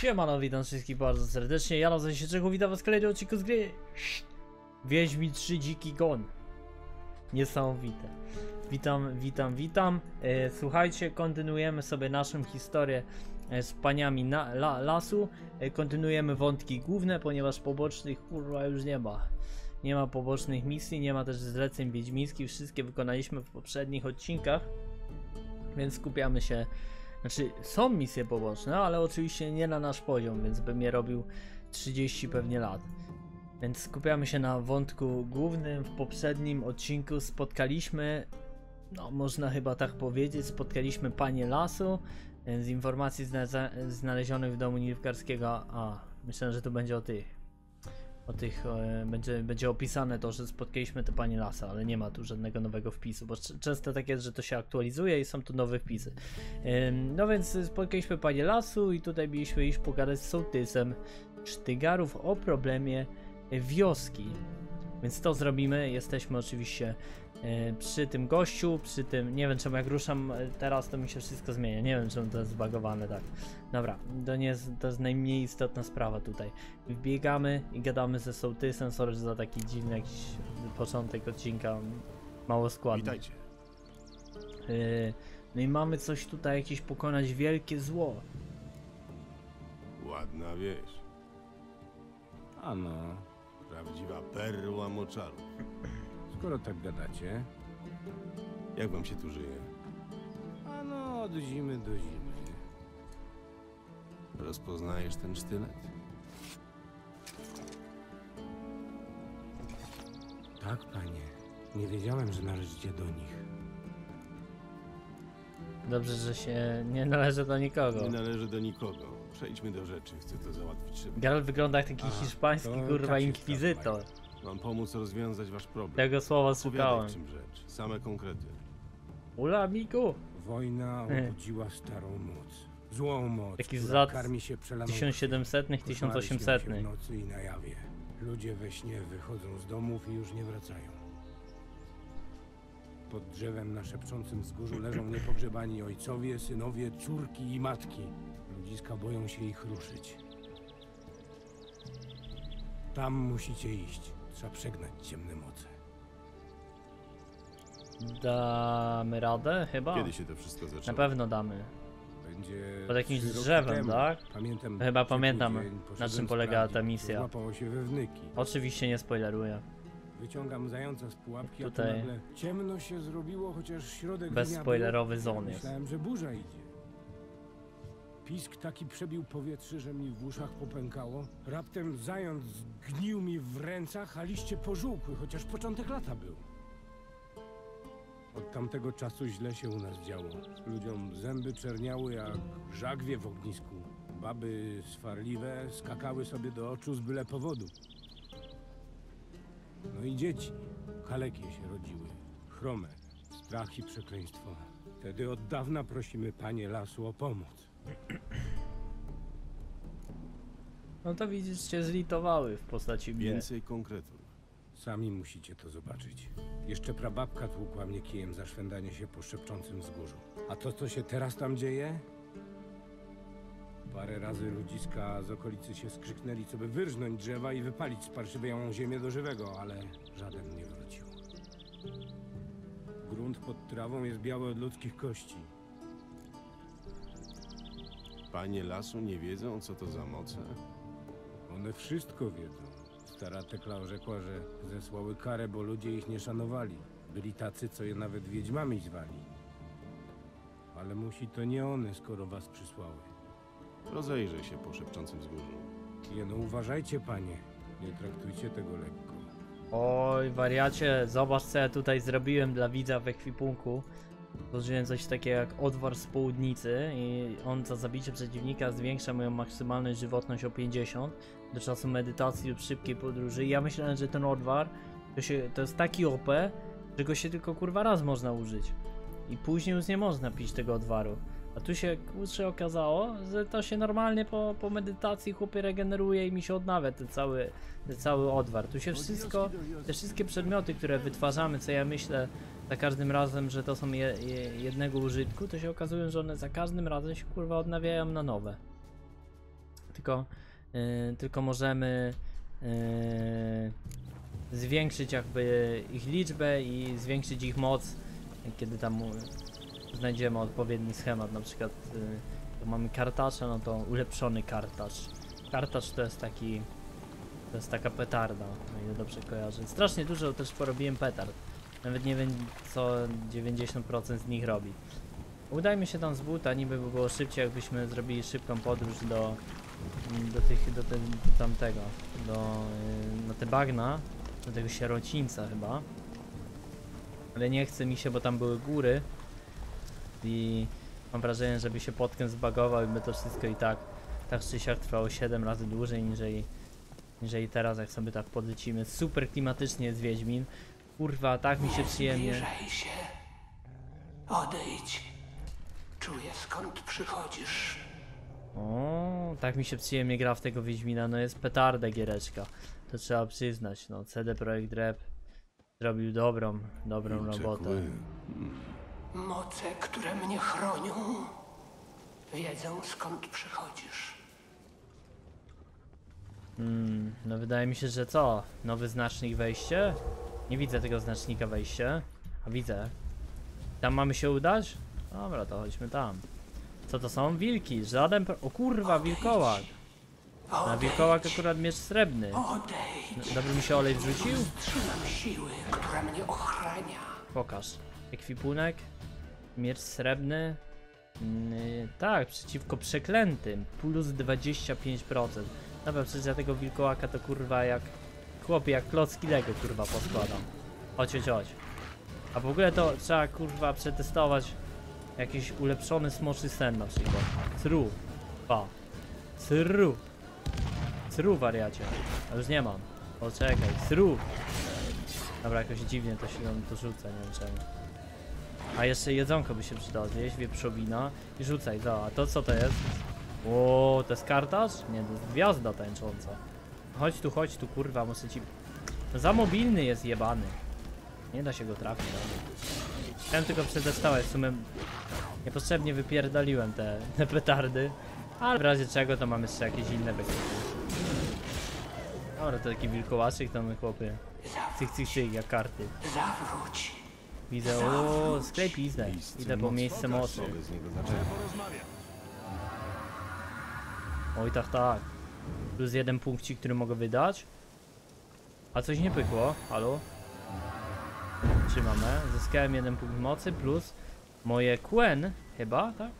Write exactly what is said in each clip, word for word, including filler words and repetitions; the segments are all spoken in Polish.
Siemano, witam wszystkich bardzo serdecznie, ja nazywam się Czechu, witam was w kolejnym odcinku z gry Wiedźmin trzy Dziki Gon. Niesamowite. Witam, witam, witam. E, słuchajcie, kontynuujemy sobie naszą historię z paniami na, la, lasu. E, kontynuujemy wątki główne, ponieważ pobocznych kurwa już nie ma. Nie ma pobocznych misji, nie ma też zleceń wiedźmińskich, wszystkie wykonaliśmy w poprzednich odcinkach. Więc skupiamy się... Znaczy, są misje poboczne, ale oczywiście nie na nasz poziom, więc bym je robił trzydzieści pewnie lat. Więc skupiamy się na wątku głównym. W poprzednim odcinku spotkaliśmy, no można chyba tak powiedzieć, spotkaliśmy panię lasu. Z informacji znalezionych w domu Nilfgaardzkiego, a myślę, że tu będzie o tych, o tych e, będzie, będzie opisane to, że spotkaliśmy te panie lasa, ale nie ma tu żadnego nowego wpisu, bo często tak jest, że to się aktualizuje i są tu nowe wpisy. E, no więc spotkaliśmy panie lasu i tutaj mieliśmy iść pogadać z sołtysem Sztygarów o problemie wioski. Więc to zrobimy, jesteśmy oczywiście e, przy tym gościu, przy tym, nie wiem czemu jak ruszam teraz to mi się wszystko zmienia, nie wiem czemu to jest zbagowane tak. Dobra, to nie jest, to jest najmniej istotna sprawa tutaj. Wbiegamy i gadamy ze sołtysem, sorry za taki dziwny jakiś początek odcinka, mało składny. Witajcie. E, no i mamy coś tutaj, jakieś pokonać wielkie zło. Ładna wieś. Ano. Prawdziwa perła moczaru. Skoro tak gadacie... Jak wam się tu żyje? A no, od zimy do zimy. Rozpoznajesz ten sztylet? Tak, panie. Nie wiedziałem, że należycie do nich. Dobrze, że się nie należy do nikogo. Nie należy do nikogo. Przejdźmy do rzeczy, chcę to załatwić szybko. Geralt wygląda jak taki Aha, hiszpański kurwa inkwizytor. Mam pomóc rozwiązać wasz problem. Tego słowa szukałem. Czym rzecz? Same konkrety. Ula, miku. Wojna obudziła starą moc. Złą moc, taki z lat tysiąc siedemsetnych, tysiąc osiemsetnych. W nocy i na jawie. Ludzie we śnie wychodzą z domów i już nie wracają. Pod drzewem na szepczącym wzgórzu leżą niepogrzebani ojcowie, synowie, córki i matki. Ludziska boją się ich ruszyć. Tam musicie iść. Trzeba przegnać ciemne moce. Damy radę chyba? Kiedy się to wszystko zaczęło? Na pewno damy. Będzie pod jakimś drzewem, temu. Tak? Pamiętam, chyba pamiętam, na czym polegała ta misja. Się oczywiście nie spoileruję. Wyciągam zająca z pułapki, a tutaj nagle ciemno się zrobiło, chociaż środek bez spoilerowy zon jest. Myślałem, że burza idzie. Pisk taki przebił powietrze, że mi w uszach popękało. Raptem zając zgnił mi w rękach, a liście pożółkły, chociaż początek lata był. Od tamtego czasu źle się u nas działo. Ludziom zęby czerniały jak żagwie w ognisku. Baby swarliwe skakały sobie do oczu z byle powodu. No i dzieci, kalekie się rodziły, chrome, strach i przekleństwo. Wtedy od dawna prosimy panie lasu o pomoc. No to widzisz, się zlitowały w postaci mnie. Więcej konkretów. Sami musicie to zobaczyć. Jeszcze prababka tłukła mnie kijem za szwendanie się po szepczącym wzgórzu. A to, co się teraz tam dzieje? Parę razy ludziska z okolicy się skrzyknęli, co by wyrżnąć drzewa i wypalić sparszywiałą ziemię do żywego, ale żaden nie wrócił. Grunt pod trawą jest biały od ludzkich kości. Panie lasu nie wiedzą, co to za moce? One wszystko wiedzą. Stara Tekla orzekła, że zesłały karę, bo ludzie ich nie szanowali. Byli tacy, co je nawet wiedźmami zwali. Ale musi to nie one, skoro was przysłały. Rozejrzyj się po szepczącym wzgórzu. Jeno, uważajcie, panie. Nie traktujcie tego lekko. Oj, wariacie, zobacz, co ja tutaj zrobiłem dla widza w ekwipunku. Złożyłem coś takiego jak odwar z południcy i on za zabicie przeciwnika zwiększa moją maksymalną żywotność o pięćdziesiąt do czasu medytacji lub szybkiej podróży. I ja myślałem, że ten odwar to, się, to jest taki O P, że go się tylko kurwa raz można użyć. I później już nie można pić tego odwaru. A tu się kurczę okazało, że to się normalnie po, po medytacji chłopie regeneruje i mi się odnawia ten cały, ten cały odwar. Tu się wszystko, te wszystkie przedmioty, które wytwarzamy, co ja myślę za każdym razem, że to są je, je, jednego użytku, to się okazuje, że one za każdym razem się kurwa odnawiają na nowe. tylko, yy, tylko możemy yy, zwiększyć jakby ich liczbę i zwiększyć ich moc, kiedy tam znajdziemy odpowiedni schemat, na przykład yy, mamy kartacza, no to ulepszony kartacz. Kartacz to jest taki, to jest taka petarda, o ile dobrze kojarzę. Strasznie dużo też porobiłem petard. Nawet nie wiem, co dziewięćdziesiąt procent z nich robi. Udajmy się tam z buta, niby by było szybciej, jakbyśmy zrobili szybką podróż do, do tych, do, te, do tamtego, do, na te bagna, do tego sierocińca chyba. Ale nie chce mi się, bo tam były góry i mam wrażenie, żeby się podkiem zbagował i by to wszystko i tak, tak czy siak trwało siedem razy dłużej niż, niż teraz, jak sobie tak podlecimy. Super klimatycznie jest Wiedźmin. Kurwa, tak mi się przyjemnie. Zbliżaj się. Odejdź. Czuję, skąd przychodzisz. O, tak mi się przyjemnie gra w tego Wiedźmina. No jest petarda giereczka. To trzeba przyznać. No, C D Projekt Red zrobił dobrą, dobrą robotę. Moce, które mnie chronią, wiedzą, skąd przychodzisz. Hmm, no wydaje mi się, że co? Nowy znacznik wejście? Nie widzę tego znacznika wejście. A widzę. Tam mamy się udać? Dobra, to chodźmy tam. Co to są? Wilki. Żaden... Pro... O kurwa, wilkołak. Na wilkołak akurat miecz srebrny. Dobrze mi się olej wrzucił? Pokaż. Ekwipunek. Miecz srebrny. Yy, tak, przeciwko przeklętym. Plus dwadzieścia pięć procent. Dobra, przecież ja tego wilkołaka to kurwa jak... Chłopie, jak klocki Lego kurwa poskładam. Chodź, chodź, chodź. A w ogóle to trzeba kurwa przetestować jakiś ulepszony smoczy sen na przykład. Cru. Pa. Cru. Cru, wariacie. A już nie mam. Poczekaj. Cru. Dobra, jakoś dziwnie to się nam to rzuca, nie wiem czemu. A jeszcze jedzonko by się przydało zjeść, wieprzowina. I rzucaj, za. A to co to jest? Ło, to jest kartacz? Nie, to jest gwiazda tańcząca. Chodź tu, chodź tu, kurwa, muszę ci... Za mobilny jest jebany. Nie da się go trafić. Chciałem tylko przetestować, w sumie niepotrzebnie wypierdoliłem te, te petardy. Ale w razie czego to mamy jeszcze jakieś inne bekty. Dobra, to taki wilkołaczek to my chłopy. Cych, cych, cych, jak karty. Widzę, ooo, sklep izdę. Idę po miejsce mocy. Oj, tak, tak. Plus jeden punkcik, który mogę wydać. A coś nie pykło, halo? Trzymamy. Zyskałem jeden punkt mocy plus moje Quen chyba, tak?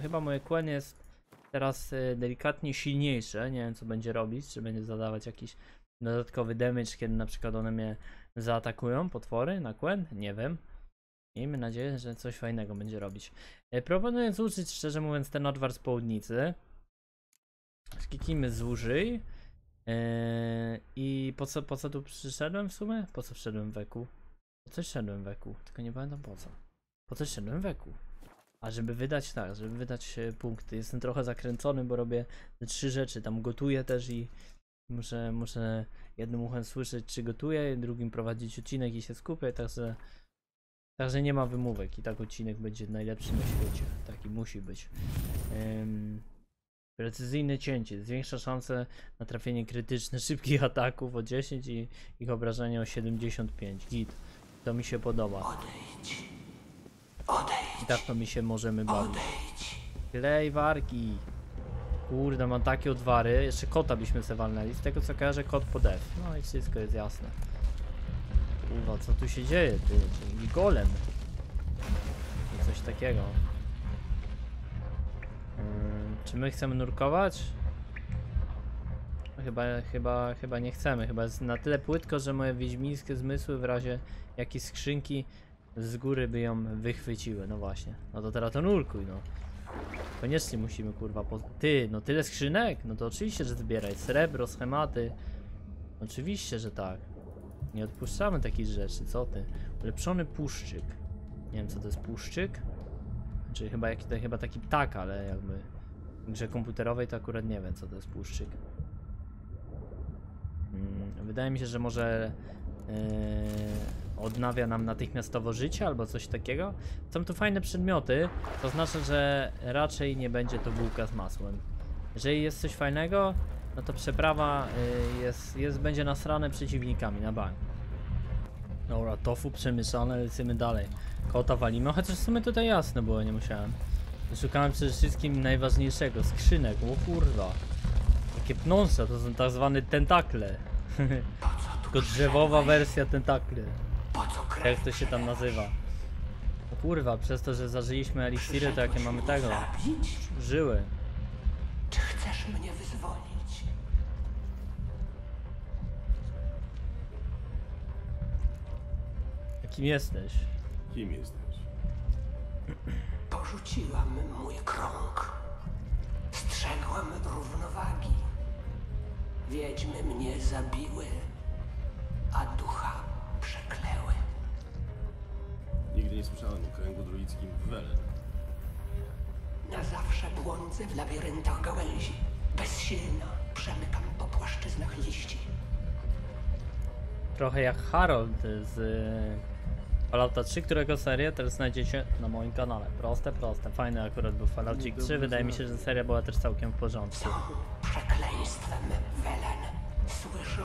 Chyba moje Quen jest teraz y, delikatnie silniejsze. Nie wiem co będzie robić, czy będzie zadawać jakiś dodatkowy damage, kiedy na przykład one mnie zaatakują, potwory na Quen? Nie wiem. Miejmy nadzieję, że coś fajnego będzie robić. Y, proponuję zużyć, szczerze mówiąc, ten odwar z południcy. Kliknijmy zużyj. Yy, I po co, po co tu przyszedłem w sumie? Po co wszedłem w eku? Po co szedłem w eku? Tylko nie pamiętam po co. Po co szedłem w eku? A żeby wydać tak, żeby wydać punkty. Jestem trochę zakręcony, bo robię te trzy rzeczy. Tam gotuję też i muszę, muszę jednym uchem słyszeć, czy gotuję, drugim prowadzić odcinek i się skupię. Także, także nie ma wymówek. I tak odcinek będzie najlepszy na świecie. Taki musi być. Yy. Precyzyjne cięcie zwiększa szanse na trafienie krytyczne szybkich ataków o dziesięć i ich obrażenie o siedemdziesiąt pięć. Git. To mi się podoba. Odejdź. Odejdź. I tak to mi się możemy bawić. Odejdź. Klej warki. Kurde, mam takie odwary. Jeszcze kota byśmy se walnęli. Z tego co kojarzę, kot pod F. No i wszystko jest jasne. Kurwa, co tu się dzieje? Ty, golem. Coś takiego. Czy my chcemy nurkować? Chyba, chyba, chyba nie chcemy. Chyba jest na tyle płytko, że moje wiedźmińskie zmysły w razie jakiejś skrzynki z góry by ją wychwyciły. No właśnie. No to teraz to nurkuj, no. Koniecznie musimy, kurwa, po... Ty, no tyle skrzynek? No to oczywiście, że zbieraj. Srebro, schematy. Oczywiście, że tak. Nie odpuszczamy takich rzeczy, co ty? Ulepszony puszczyk. Nie wiem, co to jest puszczyk. Czyli chyba, jak, to, chyba taki ptak, ale jakby... W grze komputerowej to akurat nie wiem co to jest puszczyk. Hmm, wydaje mi się, że może yy, odnawia nam natychmiastowo życie albo coś takiego. Są tu fajne przedmioty, to znaczy, że raczej nie będzie to bułka z masłem. Jeżeli jest coś fajnego, no to przeprawa jest, jest, będzie nasrane przeciwnikami na bank. Dobra, tofu przemyszane, lecimy dalej. Kota walimy, chociaż w sumie tutaj jasne było, nie musiałem. Szukałem przede wszystkim najważniejszego, skrzynek, o kurwa. Takie pnąża, to są tak zwane tentakle. Tylko drzewowa wersja tentakle. Jak to się tam nazywa. O kurwa, przez to, że zażyliśmy eliksiry, to jakie mamy tego? Żyły. Czy chcesz mnie wyzwolić? Kim jesteś? Kim jesteś? Porzuciłam mój krąg. Strzegłam równowagi. Wiedźmy mnie zabiły, a ducha przeklęły. Nigdy nie słyszałem o kręgu druickim w Welen. Na zawsze błądzę w labiryntach gałęzi. Bezsilna przemykam po płaszczyznach liści. Trochę jak Harold z Fallouta trzy, którego serię teraz znajdziecie na moim kanale. Proste, proste. Fajny akurat był Fallout trzy. Wydaje mi się, że seria była też całkiem w porządku. Są przekleństwem Welen. Słyszą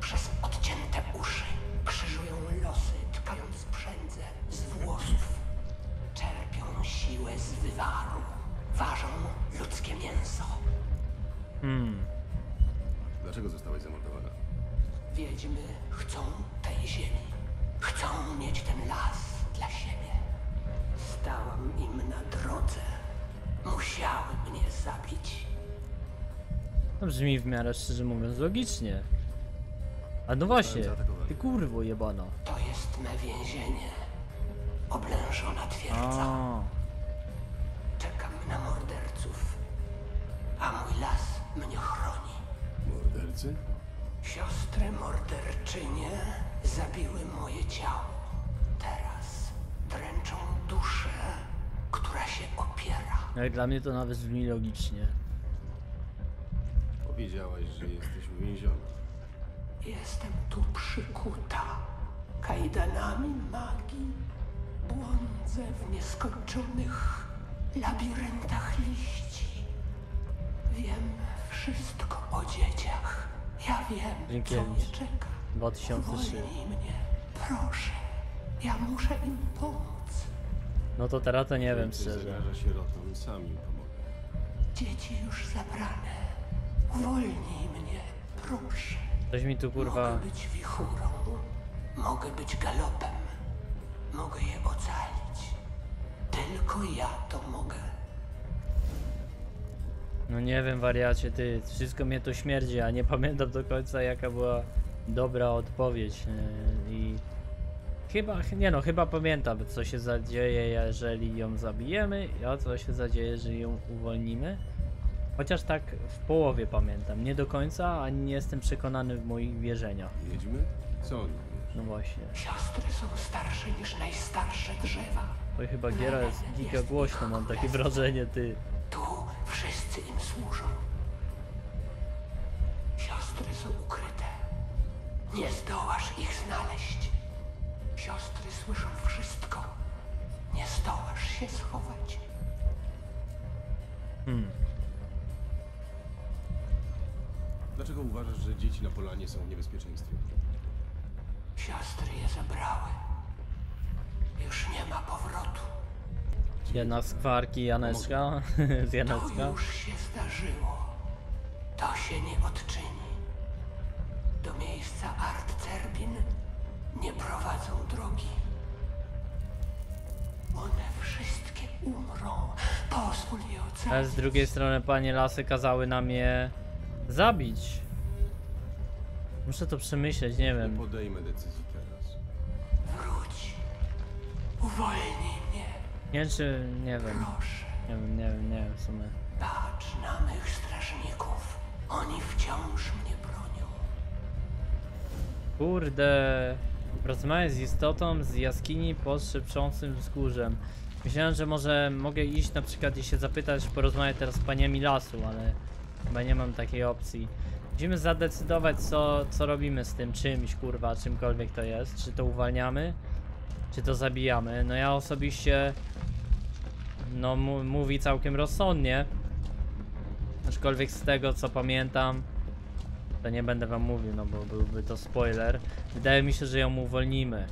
przez odcięte uszy. Krzyżują losy, tkając przędzę z włosów. Czerpią siłę z wywaru. Ważą ludzkie mięso. Hmm. Dlaczego zostałaś zamordowana? Wiedźmy chcą tej ziemi. Chcą mieć ten las dla siebie. Stałam im na drodze. Musiały mnie zabić. To brzmi w miarę, szczerze mówiąc, logicznie. A no właśnie, ty kurwo jebana. To jest me więzienie. Oblężona twierdza. A. Czekam na morderców. A mój las mnie chroni. Mordercy? Siostry morderczynie zabiły moje ciało. Teraz dręczą duszę, która się opiera. Jak dla mnie to nawet brzmi logicznie. Powiedziałaś, że jesteś uwięziona. Jestem tu przykuta kajdanami magii. Błądzę w nieskończonych labiryntach liści. Wiem wszystko o dzieciach. Ja wiem, co mnie czeka. Uwolnij mnie, proszę. Ja muszę im pomóc. No to teraz to nie wiem, szczerze. Dzieci już zabrane. Uwolnij mnie, proszę. Coś mi tu kurwa... Mogę być wichurą. Mogę być galopem. Mogę je ocalić. Tylko ja to mogę. No nie wiem, wariacie, ty, wszystko mnie to śmierdzi, a nie pamiętam do końca jaka była dobra odpowiedź yy, i chyba, nie no, chyba pamiętam, co się zadzieje, jeżeli ją zabijemy, a co się zadzieje, jeżeli ją uwolnimy, chociaż tak w połowie pamiętam, nie do końca, ani nie jestem przekonany w moich wierzeniach. Wiedźmy? Co oni? No właśnie. Siostry są starsze niż najstarsze drzewa. Oj, chyba Giera jest giga głośno, mam takie wrażenie, ty. Tu wszyscy im służą. Siostry są ukryte. Nie zdołasz ich znaleźć. Siostry słyszą wszystko. Nie zdołasz się schować. Hmm. Dlaczego uważasz, że dzieci na polanie są w niebezpieczeństwie? Siostry je zabrały. Już nie ma powrotu. Jedna z kwarki Janeczka. z Janeczka. To już się zdarzyło. To się nie odczyni. Do miejsca Art-Cerbin nie prowadzą drogi. One wszystkie umrą. Pozwól je ocalić. Ale z drugiej strony panie lasy kazały nam je zabić. Muszę to przemyśleć, nie wiem. Nie podejmę decyzji teraz. Wróć. Uwolnij mnie. Nie czy... nie wiem. Proszę. Nie wiem, nie wiem, nie wiem w sumie. Patrz na mych strażników. Oni wciąż mnie bronią. Kurde. Rozmawiaj z istotą z jaskini pod szepczącym wzgórzem. Myślałem, że może mogę iść na przykład i się zapytać, porozmawiać teraz z paniami lasu, ale chyba nie mam takiej opcji. Musimy zadecydować, co, co robimy z tym czymś, kurwa, czymkolwiek to jest. Czy to uwalniamy? Czy to zabijamy? No ja osobiście... No mówi całkiem rozsądnie. Aczkolwiek z tego co pamiętam, to nie będę wam mówił, no bo byłby to spoiler. Wydaje mi się, że ją uwolnimy.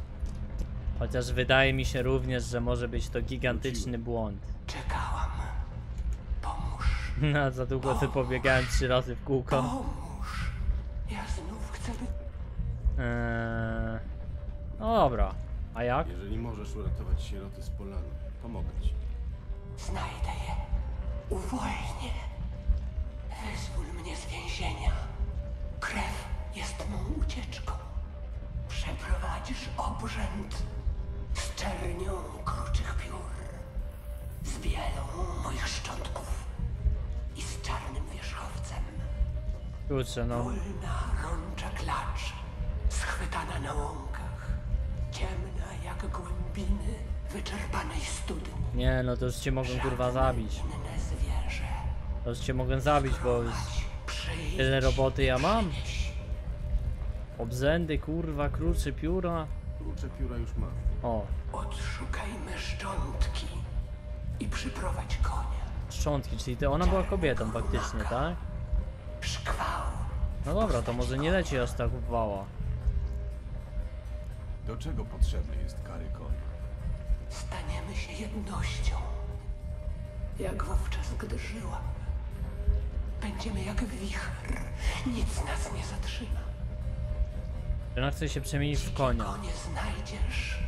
Chociaż wydaje mi się również, że może być to gigantyczny błąd. Czekałam. Pomóż. No, za długo ty pobiegałem trzy razy w kółko. Pomóż. Ja znów chcę być... Eee... No dobra. A jak? Jeżeli możesz uratować sieroty z polanu, pomogę ci. Znajdę je. Uwolnię. Wyzwól mnie z więzienia. Krew jest mą ucieczką. Przeprowadzisz obrzęd z czernią kruczych piór, z bielą moich szczątków i z czarnym wierzchowcem. Kurczę, no. Wolna rącza klacz, schwytana na łąkach, ciemna jak głębiny wyczerpanej studni. Nie, no to już cię mogę kurwa zabić. To już cię mogę zabić, bo już tyle roboty ja mam. Obzędy, kurwa, krucze pióra. Krucze pióra już mam. O. Odszukajmy szczątki i przyprowadź konia. Szczątki, czyli to ona była kobietą faktycznie, tak? Szkwał. No dobra, to może nie leci aż tak wała. Do czego potrzebny jest kary konia? Staniemy się jednością. Jak wówczas, gdy żyła. Będziemy jak wicher. Nic nas nie zatrzyma. Ona chce się przemienić w konia. Konie znajdziesz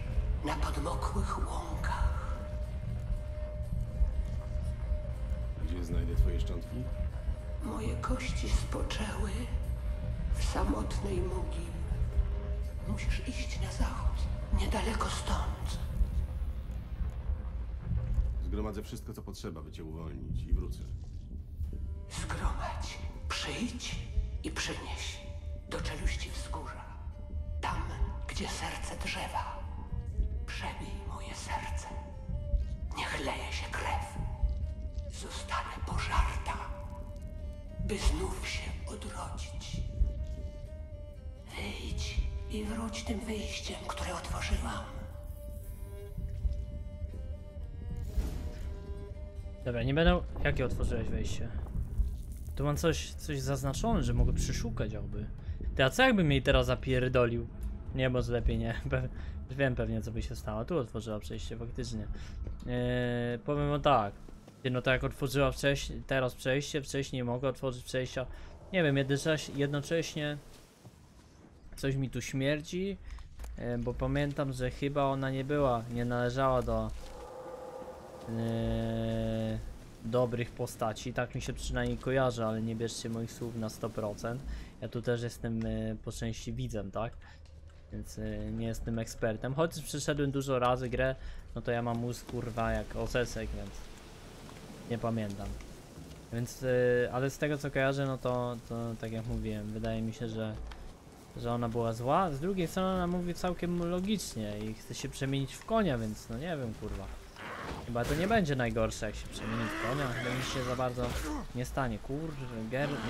na podmokłych łąkach. Gdzie znajdę twoje szczątki? Moje kości spoczęły w samotnej mogile. Musisz iść na zachód, niedaleko stąd. Zgromadzę wszystko, co potrzeba, by cię uwolnić i wrócę. Zgromadź, przyjdź i przynieś do czeluści wzgórza. Tam, gdzie serce drzewa, przebij moje serce. Niech leje się krew. Zostanę pożarta, by znów się odrodzić. Wyjdź i wróć tym wyjściem, które otworzyłam. Dobra, nie będę... Jakie otworzyłeś wejście? Tu mam coś, coś zaznaczone, że mogę przeszukać jakby. Ty, a co jakbym jej teraz zapierdolił? Nie, bo lepiej nie. Pe wiem pewnie co by się stało. Tu otworzyła przejście faktycznie. Yy, powiem wam tak. Ty, no tak jak otworzyła wcześniej, teraz przejście, wcześniej mogę otworzyć przejścia. Nie wiem, jednocześnie coś mi tu śmierdzi, yy, bo pamiętam, że chyba ona nie była, nie należała do yy, dobrych postaci. Tak mi się przynajmniej kojarzy, ale nie bierzcie moich słów na sto procent. Ja tu też jestem y, po części widzem, tak? Więc y, nie jestem ekspertem. Choć przyszedłem dużo razy grę, no to ja mam mózg kurwa jak osesek, więc nie pamiętam. Więc, y, ale z tego co kojarzę, no to, to tak jak mówiłem, wydaje mi się, że, że ona była zła. Z drugiej strony ona mówi całkiem logicznie i chce się przemienić w konia, więc no nie wiem kurwa. Chyba to nie będzie najgorsze jak się przemieni w konia, chyba nic się za bardzo nie stanie. Kurczę,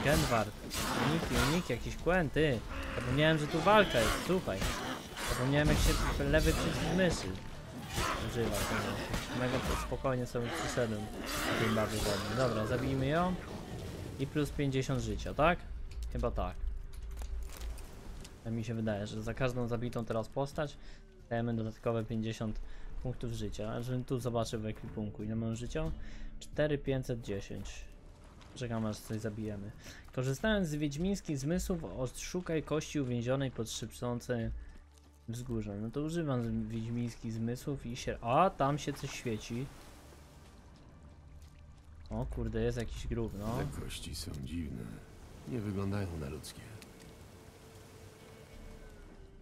Genward, uniki, uniki, jakieś kłęty. Zapomniałem, że tu walka jest, słuchaj. Zapomniałem jak się lewy przycisk myszy używa. Mega spokojnie sobie przyszedłem tym bardziej wolnym. Dobra, zabijmy ją i plus pięćdziesiąt życia, tak? Chyba tak. A mi się wydaje, że za każdą zabitą teraz postać dajemy dodatkowe pięćdziesiąt punktów życia, a żebym tu zobaczył w ekwipunku ile mam życia? cztery tysiące pięćset dziesięć. Czekamy aż coś zabijemy. Korzystając z wiedźmińskich zmysłów odszukaj kości uwięzionej pod szybsącym wzgórzem. No to używam wiedźmińskich zmysłów i się... A tam się coś świeci. O kurde, jest jakiś grób, no. Te kości są dziwne. Nie wyglądają na ludzkie.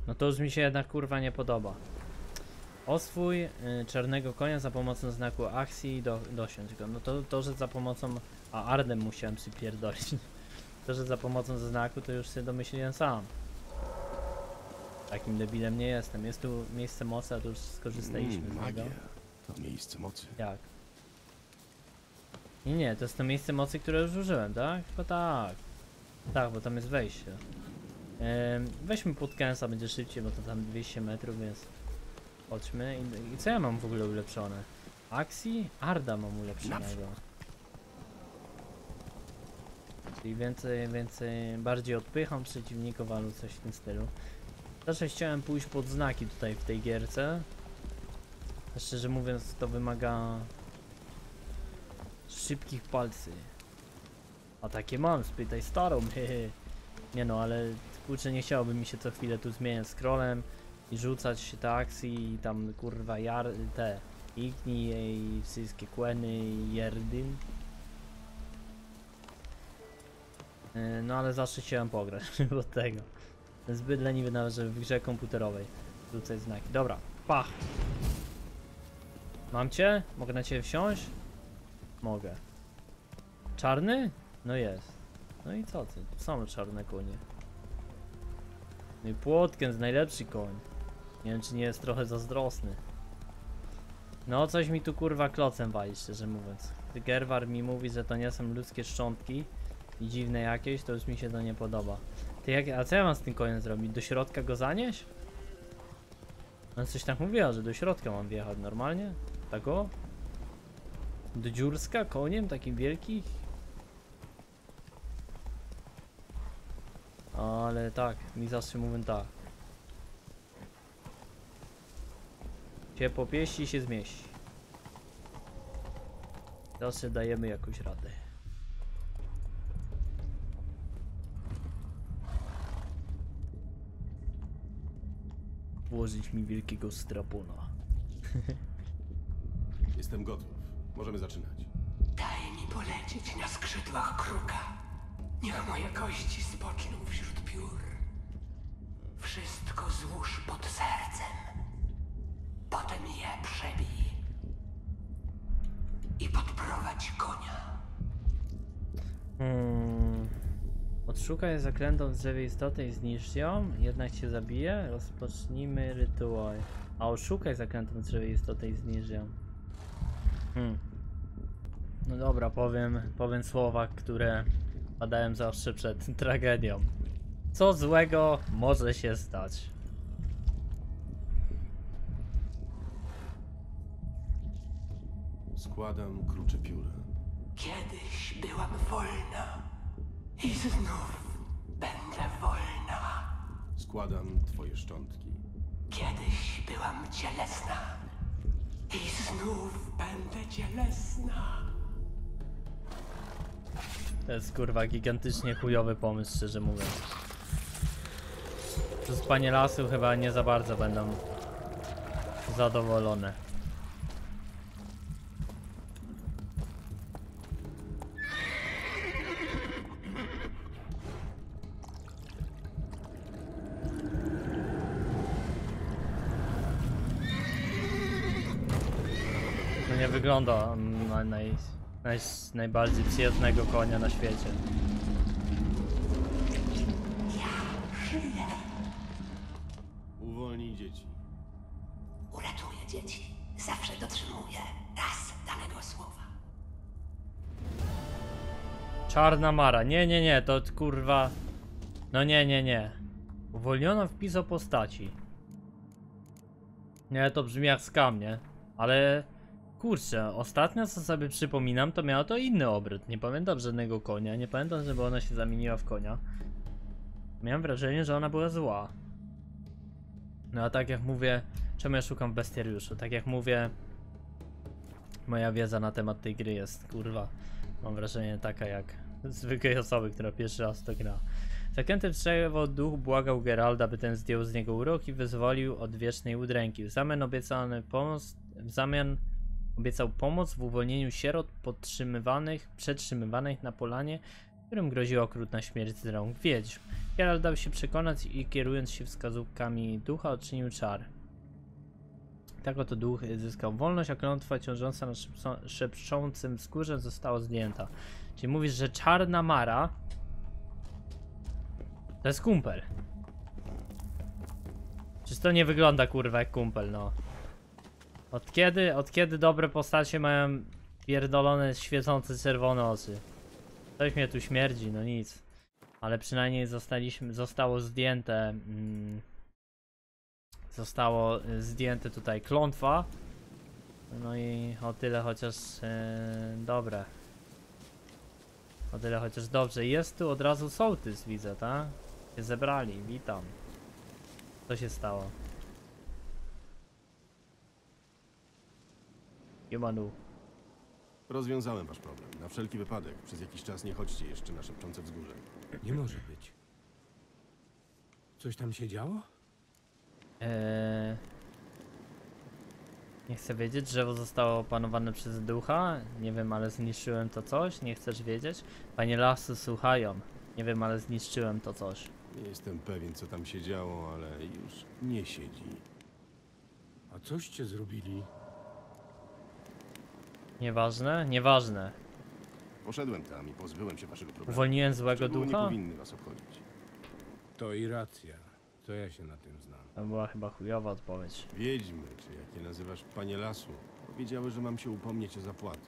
No to już mi się jednak kurwa nie podoba. Oswój y, czarnego konia za pomocą znaku akcji i do, dosiądź go. No to, to, że za pomocą... A, Ardem musiałem przypierdolić. To, że za pomocą znaku, to już się domyśliłem sam. Takim debilem nie jestem. Jest tu miejsce mocy, a tu już skorzystaliśmy mm, z niego. To miejsce mocy? Jak? Nie, nie, to jest to miejsce mocy, które już użyłem, tak? Chyba tak. Tak, bo tam jest wejście. Yy, weźmy podkęsa, będzie szybciej, bo to tam dwieście metrów, więc... Chodźmy. I, i co ja mam w ogóle ulepszone? Axi? Arda mam ulepszonego. Czyli więcej, więcej, bardziej odpycham przeciwników, albo coś w tym stylu. Zawsze chciałem pójść pod znaki tutaj w tej gierce. Szczerze mówiąc, to wymaga szybkich palcy. A takie mam, spytaj starą. Nie no, ale kurczę, nie chciałoby mi się co chwilę tu zmieniać scrollem i rzucać się te akcji i tam kurwa jar, te igni i wszystkie kłeny i jerdyn. No ale zawsze chciałem pograć od tego. Zbyt leniwy nawet, żeby w grze komputerowej rzucać znaki. Dobra, pach! Mam cię? Mogę na ciebie wsiąść? Mogę. Czarny? No jest. No i co ty? Same czarne konie. No i Płotkę z najlepszy koń. Nie wiem, czy nie jest trochę zazdrosny. No coś mi tu kurwa klocem wali, szczerze mówiąc. Gdy Gerwar mi mówi, że to nie są ludzkie szczątki i dziwne jakieś, to już mi się to nie podoba. Ty jak, a co ja mam z tym koniem zrobić? Do środka go zanieść? No coś tak mówiła, że do środka mam wjechać normalnie? Tak o? Do dziurska koniem takim wielkim? Ale tak, mi zawsze mówią tak. Cię popieści i się zmieści. Zawsze dajemy jakąś radę. Włożyć mi wielkiego strapona. Jestem gotów. Możemy zaczynać. Daj mi polecieć na skrzydłach kruka. Niech moje kości spoczną wśród piór. Wszystko złóż pod sercem. Potem je przebij. I podprowadź konia. Hmm. Odszukaj zaklętą w drzewie istotę i zniszcz ją, jednak cię zabije. Rozpocznijmy rytuał. A oszukaj zaklętą w drzewie istotę i zniszcz ją. Hmm. No dobra, powiem, powiem słowa, które padałem zawsze przed tragedią. Co złego może się stać? Składam krucze pióra. Kiedyś byłam wolna i znów będę wolna. Składam twoje szczątki. Kiedyś byłam cielesna i znów będę cielesna. To jest kurwa gigantycznie chujowy pomysł, szczerze mówiąc. Przez panie lasu chyba nie za bardzo będą zadowolone. No nie wygląda na naj... Naj, najbardziej przyjaznego konia na świecie. Uwolnij dzieci. Uratuję dzieci. Zawsze dotrzymuję raz danego słowa. Czarna Mara. Nie, nie, nie. To kurwa... No nie, nie, nie. Uwolniono wpis o postaci. Nie, to brzmi jak skam, nie? Ale... Kurczę, ostatnio co sobie przypominam, to miało to inny obrót. Nie pamiętam żadnego konia, nie pamiętam, żeby ona się zamieniła w konia. Miałem wrażenie, że ona była zła. No a tak jak mówię, czemu ja szukam bestiariuszu? Tak jak mówię, moja wiedza na temat tej gry jest, kurwa, mam wrażenie taka jak zwykłej osoby, która pierwszy raz to gra. Zaklęty w drzewo duch błagał Geralda, by ten zdjął z niego urok i wyzwolił od wiecznej udręki. W zamian obiecany pomoc, w zamian obiecał pomoc w uwolnieniu sierot podtrzymywanych, przetrzymywanych na polanie, którym groziła okrutna śmierć z rąk wiedźm. Geralt dał się przekonać i kierując się wskazówkami ducha odczynił czar. Tak oto duch zyskał wolność, a klątwa ciążąca na szepczącym skórze została zdjęta. Czyli mówisz, że Czarna Mara to jest kumpel. Czyż to nie wygląda kurwa jak kumpel, no. Od kiedy, od kiedy dobre postacie mają pierdolone, świecące czerwone oczy? Coś mnie tu śmierdzi, no nic. Ale przynajmniej zostaliśmy, zostało zdjęte... Mm, zostało zdjęte tutaj klątwa. No i o tyle chociaż yy, dobre. O tyle chociaż dobrze. Jest tu od razu sołtys, widzę, tak? Się zebrali, witam. Co się stało? Jumanu. Rozwiązałem wasz problem. Na wszelki wypadek, przez jakiś czas nie chodźcie jeszcze na szepczące wzgórze. Nie może być. Coś tam się działo? Eee... Nie chcę wiedzieć, drzewo zostało opanowane przez ducha. Nie wiem, ale zniszczyłem to coś. Nie chcesz wiedzieć? Panie lasu słuchają. Nie wiem, ale zniszczyłem to coś. Nie jestem pewien, co tam się działo, ale już nie siedzi. A coście zrobili? Nieważne? Nieważne. Poszedłem tam i pozbyłem się waszego problemu. Uwolniłem złego ducha? Nie powinny was obchodzić. To i racja. To ja się na tym znam. To była chyba chujowa odpowiedź. Wiedźmy, czy jak je nazywasz, panie lasu, powiedziały, że mam się upomnieć o zapłatę.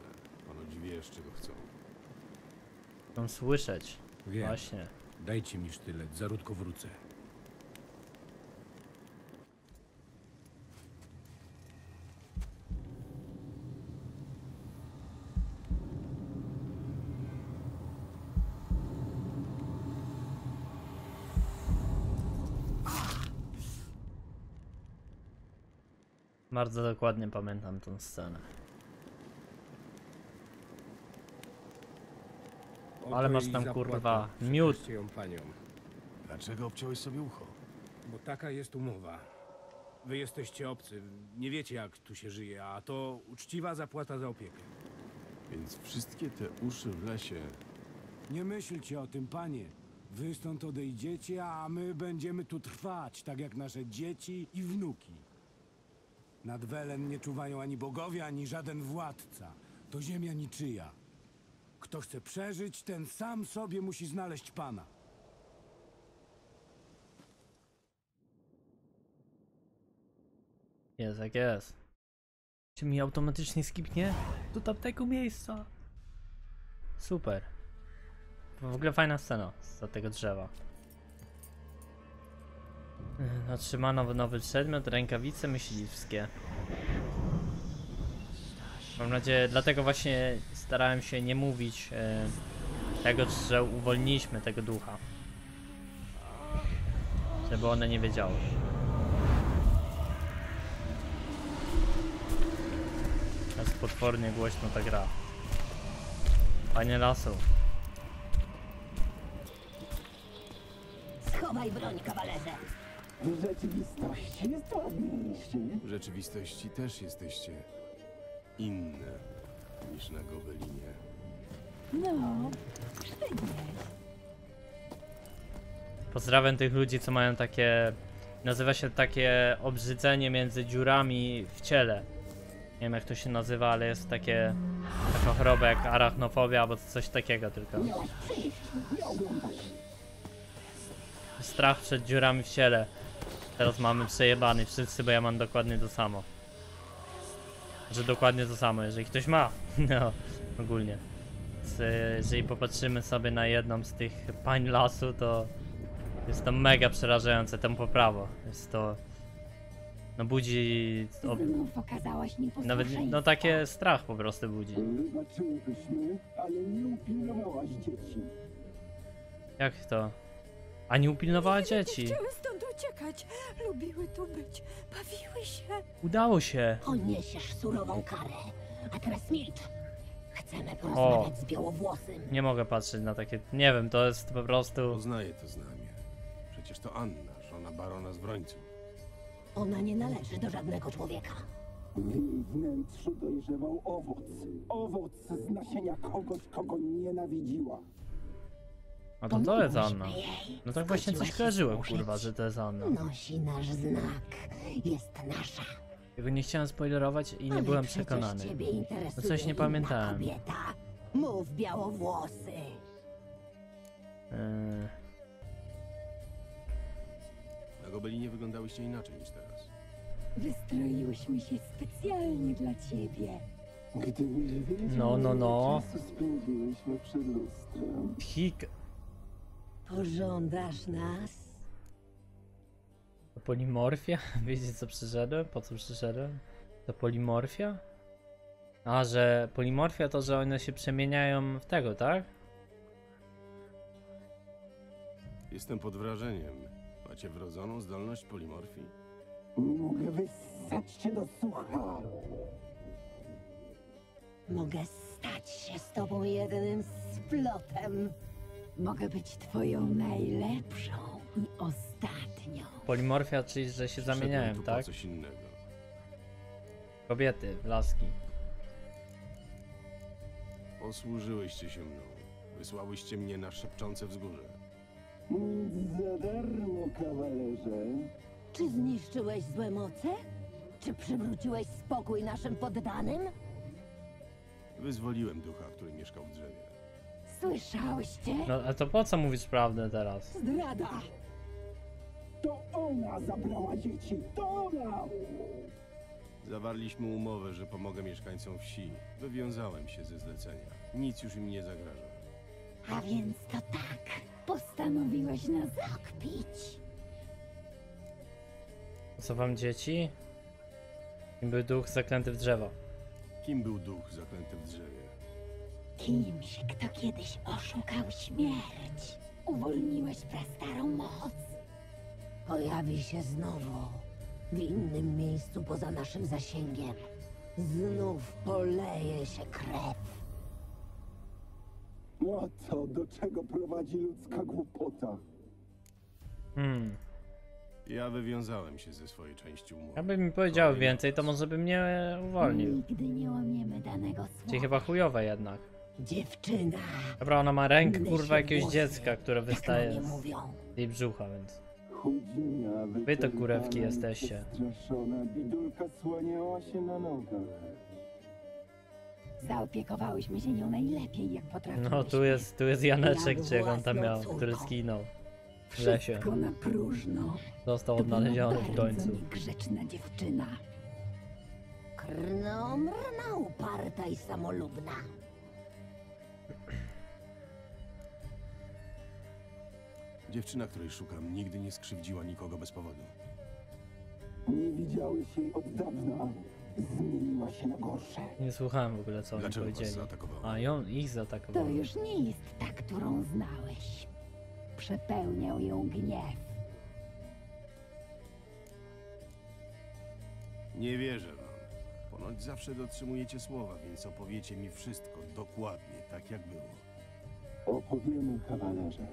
Ponoć wiesz, czego chcą. Chcą słyszeć. Wiem. Właśnie. Dajcie mi sztylet, zaródko wrócę. Bardzo dokładnie pamiętam tą scenę. Ale masz tam kurwa miód. Dlaczego obciąłeś sobie ucho? Bo taka jest umowa. Wy jesteście obcy, nie wiecie jak tu się żyje, a to uczciwa zapłata za opiekę. Więc wszystkie te uszy w lesie... Nie myślcie o tym, panie. Wy stąd odejdziecie, a my będziemy tu trwać, tak jak nasze dzieci i wnuki. Nad Welen nie czuwają ani bogowie, ani żaden władca. To ziemia niczyja. Kto chce przeżyć, ten sam sobie musi znaleźć Pana. Jest jak jest. Czy mi automatycznie skipnie do tamtego miejsca? Super. W ogóle fajna scena z tego drzewa. Otrzymano nowy przedmiot, rękawice myśliwskie. Mam nadzieję, dlatego właśnie starałem się nie mówić yy, tego, że uwolniliśmy tego ducha. Żeby one nie wiedziały. To jest potwornie głośno ta gra. Panie lasu. Schowaj broń, kawalerze. W rzeczywistości jest ładniejszy. W rzeczywistości też jesteście inne niż na gobelinie. No, sztywnie. Pozdrawiam tych ludzi, co mają takie... Nazywa się takie obrzydzenie między dziurami w ciele. Nie wiem jak to się nazywa, ale jest takie... Taka choroba jak arachnofobia albo coś takiego tylko. Strach przed dziurami w ciele. Teraz mamy przejebany wszyscy, bo ja mam dokładnie to samo. Że dokładnie to samo, jeżeli ktoś ma. No, ogólnie. Więc, jeżeli popatrzymy sobie na jedną z tych pań lasu, to jest to mega przerażające, tam po prawo. Jest to... No budzi... Ob... Nawet, no takie strach po prostu budzi. Jak to? A nie upilnowała dzieci. Chciały stąd uciekać. Lubiły tu być. Bawiły się. Udało się. Poniesiesz surową karę. A teraz milcz. Chcemy porozmawiać o. Z białowłosym. Nie mogę patrzeć na takie... Nie wiem, to jest po prostu... Poznaję to znamie. Przecież to Anna, żona barona z Brońców. Ona nie należy do żadnego człowieka. W jej wnętrzu dojrzewał owoc. Owoc z nasienia kogoś, kogo nienawidziła. A to to jest Anna. No tak właśnie coś kojarzyłem, kurwa, że to jest Anna. Nosi nasz znak. Jest nasza. Tego nie chciałem spoilerować i nie byłem przekonany. No coś nie pamiętałem. Mów białowłosy. Na gobelinie wyglądałyście inaczej niż teraz. Wystroiłyśmy się specjalnie dla ciebie. No, no, no. Hik. Pożądasz nas? To polimorfia? Wiecie co przyszedłem? Po co przyszedłem? To polimorfia? A, że polimorfia to, że one się przemieniają w tego, tak? Jestem pod wrażeniem. Macie wrodzoną zdolność polimorfii? Mogę wyssać się do sucha. Mogę stać się z tobą jedynym splotem. Mogę być twoją najlepszą i ostatnią. Polimorfia, czyli że się zamieniałem, tak? Coś innego. Kobiety, laski. Posłużyłyście się mną. Wysłałyście mnie na szepczące wzgórze. Nic za darmo, kawalerze. Czy zniszczyłeś złe moce? Czy przywróciłeś spokój naszym poddanym? Wyzwoliłem ducha, który mieszkał w drzewie. Słyszałyście? No, a to po co mówisz prawdę teraz? Zdrada! To ona zabrała dzieci! To ona! Zawarliśmy umowę, że pomogę mieszkańcom wsi. Wywiązałem się ze zlecenia. Nic już im nie zagraża. A więc to tak. Postanowiłeś nas okpić. Co wam dzieci? Kim był duch zaklęty w drzewo? Kim był duch zaklęty w drzewie? Kimś, kto kiedyś oszukał śmierć. Uwolniłeś prastarą moc. Pojawi się znowu. W innym miejscu poza naszym zasięgiem. Znów poleje się krew. No co, do czego prowadzi ludzka głupota? Hmm. Ja wywiązałem się ze swojej części umowy. Jakby mi powiedział więcej, to może by mnie uwolnił. Nigdy nie łamiemy danego słowa. Czyli chyba chujowe jednak. Dziewczyna. Dobra, ona ma rękę, kurwa, jakiegoś dziecka, które wystaje z jej brzucha, więc... Wy to kurewki jesteście. Straszona bidulka słaniała się na nogach. Zaopiekowałyśmy się nią najlepiej, jak potrafiłyśmy. No tu jest, tu jest Janeczek, czy jak on tam miał, który zginął w lesie. Na próżno. Został odnaleziony w końcu. Grzeczna dziewczyna. Krnomrna, uparta i samolubna. Dziewczyna, której szukam, nigdy nie skrzywdziła nikogo bez powodu. Nie widziałeś jej od dawna. Zmieniła się na gorsze. Nie słuchałem w ogóle, co oni powiedzieli. A ją ich zaatakował. To już nie jest ta, którą znałeś. Przepełniał ją gniew. Nie wierzę wam. Ponoć zawsze dotrzymujecie słowa, więc opowiecie mi wszystko dokładnie tak, jak było. Opowiemy, kawalerze.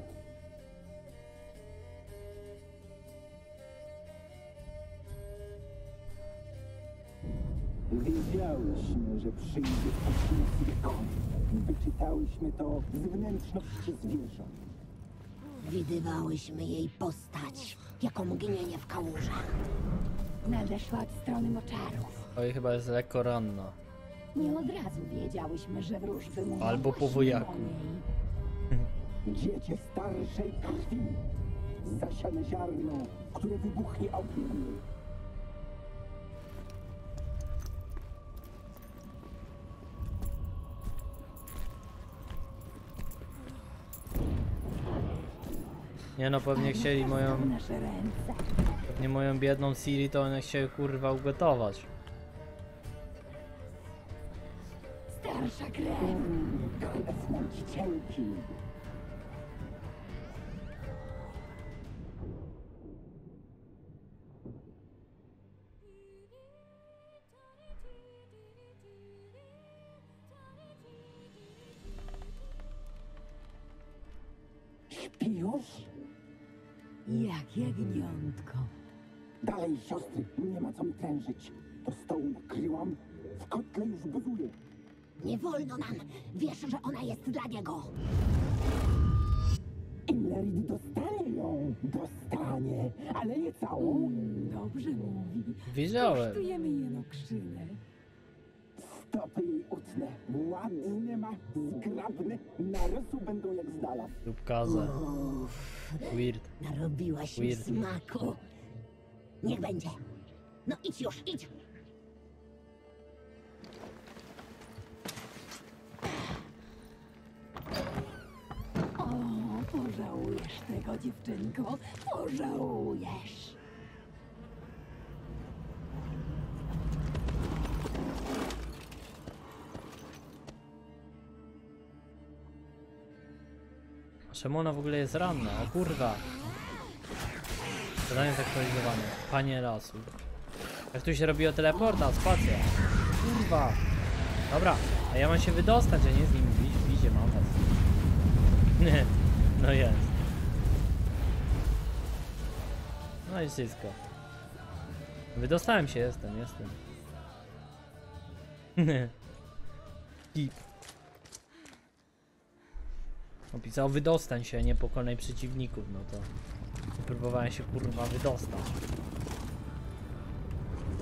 Wiedziałyśmy, że przyjdzie poświęcony koń. Wyczytałyśmy to z wnętrzności zwierząt. Widywałyśmy jej postać, jako mgnienie w kałużach. Nadeszła od strony moczarów. Oj, chyba jest lekko ranna. Nie od razu wiedziałyśmy, że wróżby mówią. Albo po wojaku. Dziecię starszej krwi. Zasiane ziarno, które wybuchnie ogniem. Nie no, pewnie chcieli moją... Pewnie moją biedną Ciri to one chciały, kurwa, ugotować. Starsza krew, krew mącicielki. Śpi już? Jak jagniątko. Dalej, siostry, nie ma co mi trężyć. Do stołu kryłam, w kotle już buzuję. Nie wolno nam. Wiesz, że ona jest dla niego. Imlerit dostanie ją. Dostanie, ale nie całą. Mm, dobrze mówi. Wiedziałem. Kosztujemy jeno krzynę. Stopy jej utnę. Ładne ma, zgrabne. Narysu będą jak z dala. Dupkaza. Weird. Narobiłaś mi smaku. Niech będzie. No idź już, idź. O, pożałujesz tego, dziewczynko. Pożałujesz. Czemu ona w ogóle jest ranna? O kurwa! Zadanie zaktualizowane. Panie lasu. Jak tu się robiło teleporta, spacja. Kurwa! Dobra, a ja mam się wydostać, a nie z nim bić. Bicie mam was. No jest. No i wszystko. Wydostałem się, jestem, jestem. Kip. Opisał wydostań się, nie pokonaj przeciwników, no to próbowałem się kurwa wydostać.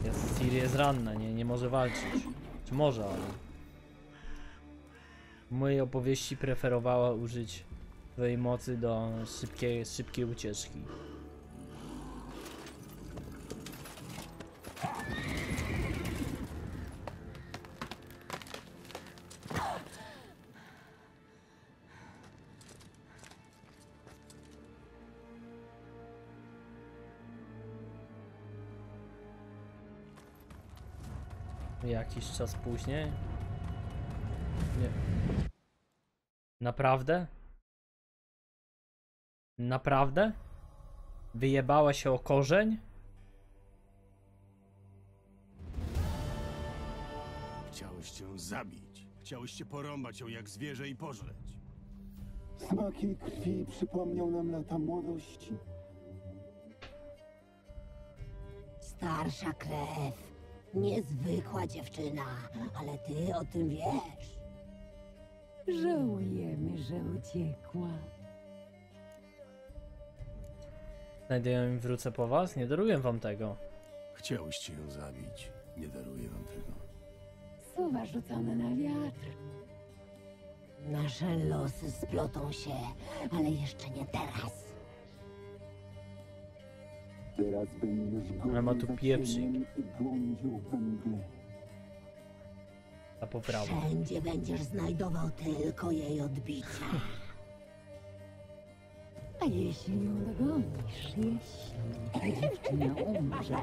Jest, Ciri jest ranna, nie, nie może walczyć. Czy może, ale w mojej opowieści preferowała użyć swojej mocy do szybkiej, szybkiej ucieczki. Jakiś czas później? Nie. Naprawdę? Naprawdę? Wyjebała się o korzeń? Chciałeś ją zabić. Chciałeś się porąbać ją jak zwierzę i pożreć. Smak jej krwi przypomniał nam lata młodości. Starsza krew. Niezwykła dziewczyna, ale ty o tym wiesz. Żałujemy, że uciekła. Znajdę ją i wrócę po was? Nie daruję wam tego. Chciałyście ją zabić. Nie daruję wam tego. Słowa rzucone na wiatr. Nasze losy splotą się, ale jeszcze nie teraz. Teraz ale ma tu pieprzyk. A po prawo. Wszędzie będziesz znajdował tylko jej odbicie. A jeśli ją dogonisz, jeśli dziewczyna umrze.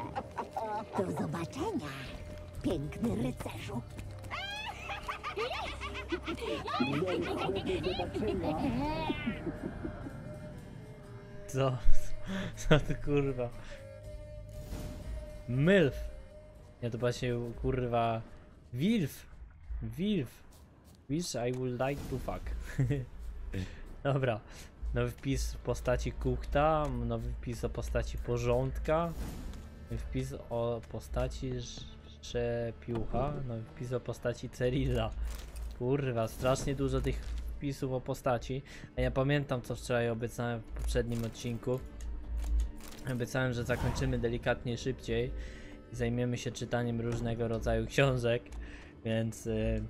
Do zobaczenia, piękny rycerzu. Co? Co ty kurwa? Mylf! Ja to właśnie kurwa... Wilf! Wilf! Wish I would like to fuck. Dobra. Nowy wpis w postaci Kukta, nowy wpis o postaci Porządka, nowy wpis o postaci Szczepiucha, nowy wpis o postaci Cerilla. Kurwa, strasznie dużo tych wpisów o postaci. A ja pamiętam, co wczoraj obiecałem w poprzednim odcinku. Obiecałem, że zakończymy delikatnie szybciej i zajmiemy się czytaniem różnego rodzaju książek, więc yy,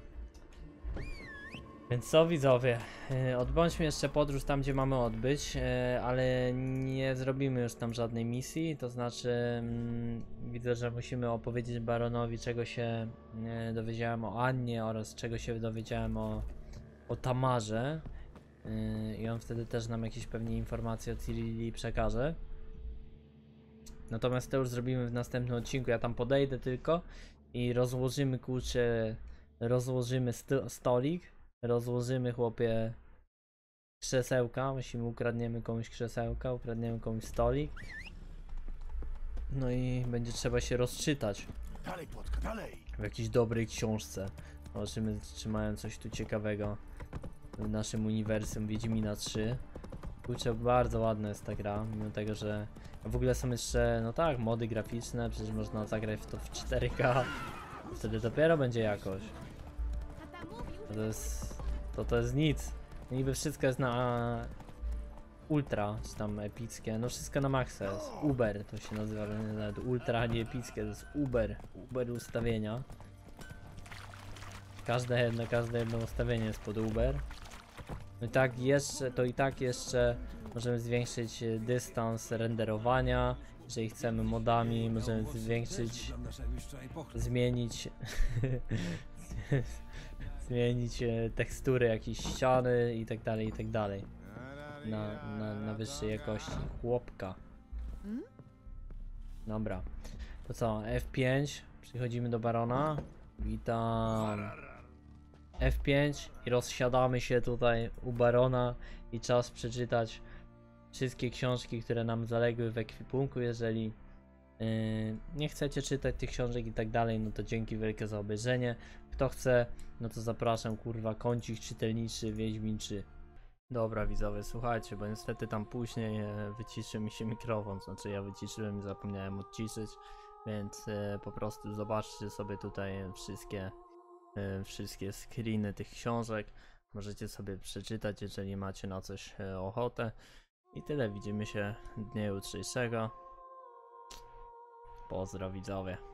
więc co widzowie, yy, odbądźmy jeszcze podróż tam, gdzie mamy odbyć, yy, ale nie zrobimy już tam żadnej misji, to znaczy yy, widzę, że musimy opowiedzieć Baronowi, czego się yy, dowiedziałem o Annie oraz czego się dowiedziałem o, o Tamarze, yy, i on wtedy też nam jakieś pewnie informacje o Cirilli przekaże. Natomiast to już zrobimy w następnym odcinku, ja tam podejdę tylko i rozłożymy kurczę, rozłożymy stolik, rozłożymy chłopie krzesełka, musimy ukradniemy komuś krzesełka, ukradniemy komuś stolik. No i będzie trzeba się rozczytać dalej, płotka, dalej. W jakiejś dobrej książce. Zobaczymy, czy mają coś tu ciekawego w naszym uniwersum Wiedźmina trzy. Kurczę, bardzo ładna jest ta gra, mimo tego, że w ogóle są jeszcze, no tak, mody graficzne, przecież można zagrać w to w cztery K. Wtedy dopiero będzie jakoś. To, to jest... To to jest nic. Niby wszystko jest na... Ultra, czy tam epickie, no wszystko na maksa jest. Uber to się nazywa, nawet ultra, nie epickie, to jest Uber. Uber ustawienia. Każde jedno, każde jedno ustawienie jest pod Uber. No i tak jeszcze, to i tak jeszcze możemy zwiększyć dystans renderowania, jeżeli chcemy modami, możemy zwiększyć, zmienić, zmienić tekstury jakiejś ściany i tak dalej, i tak dalej, na, na, na wyższej jakości. Chłopka. Dobra, to co, F pięć, przychodzimy do Barona, witam. F pięć i rozsiadamy się tutaj u Barona i czas przeczytać wszystkie książki, które nam zaległy w ekwipunku. Jeżeli yy, nie chcecie czytać tych książek i tak dalej, no to dzięki wielkie za obejrzenie. Kto chce, no to zapraszam, kurwa, kącik czytelniczy Wiedźmin trzy. Dobra widzowie, słuchajcie, bo niestety tam później wyciszy mi się mikrofon, znaczy ja wyciszyłem i zapomniałem odciszyć, więc yy, po prostu zobaczcie sobie tutaj wszystkie wszystkie screeny tych książek, możecie sobie przeczytać, jeżeli macie na coś ochotę. I tyle, widzimy się w dniu jutrzejszego. Pozdro widzowie.